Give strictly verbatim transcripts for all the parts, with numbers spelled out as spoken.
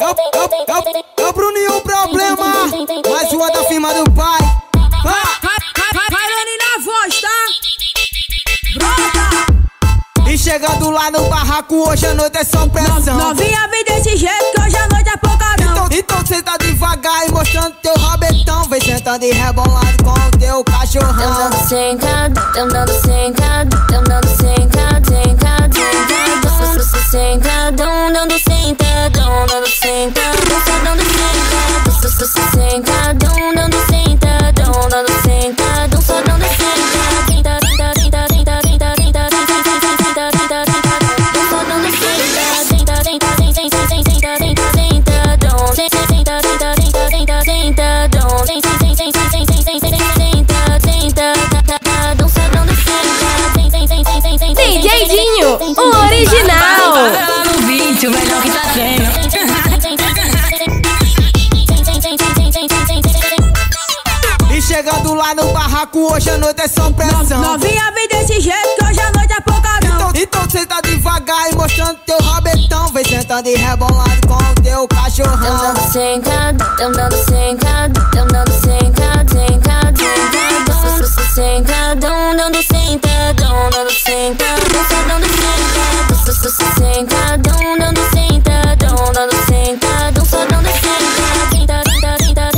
É o Bruninho o problema, mais uma da firma do pai. Vai na voz, tá? E chegando lá no barraco, hoje a noite é só pressão. Novinha vem desse jeito que hoje a noite é pouca não. Então senta devagar e mostrando teu rabetão. Vem sentando e rebolando com o teu cachorrão. Tão dando sentado, tão dando sentado, tão dando sentado, sentado, sentado. Sentadão, dando sentadão, dando sentadão, dando sentadão, dando sentadão, dando sentadão, só dando sentadão, sentadão, o original. No vídeo, o melhor que tá tendo. E chegando lá no barraco, hoje a noite é só pressão. Novinha vem desse jeito que hoje a noite é pouca não. Então, então senta devagar e mostrando teu rabetão. Vem sentando e rebolando com o teu cachorrão. Tão dando sentado, tão dando sentado, tão dando sentado, sentado, sentado, sentadão, dando sentadão, dando sentadão, dando sentadão, dando sentadão, dando sentadão, só dando sentadão, sentadão,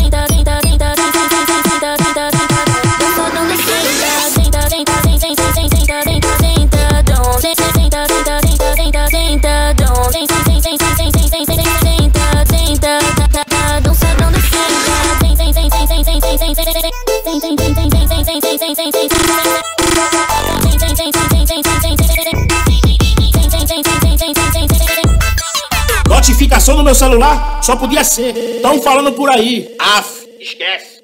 sentadão, notificação no meu celular? Só podia ser. Tão falando por aí. Aff, esquece.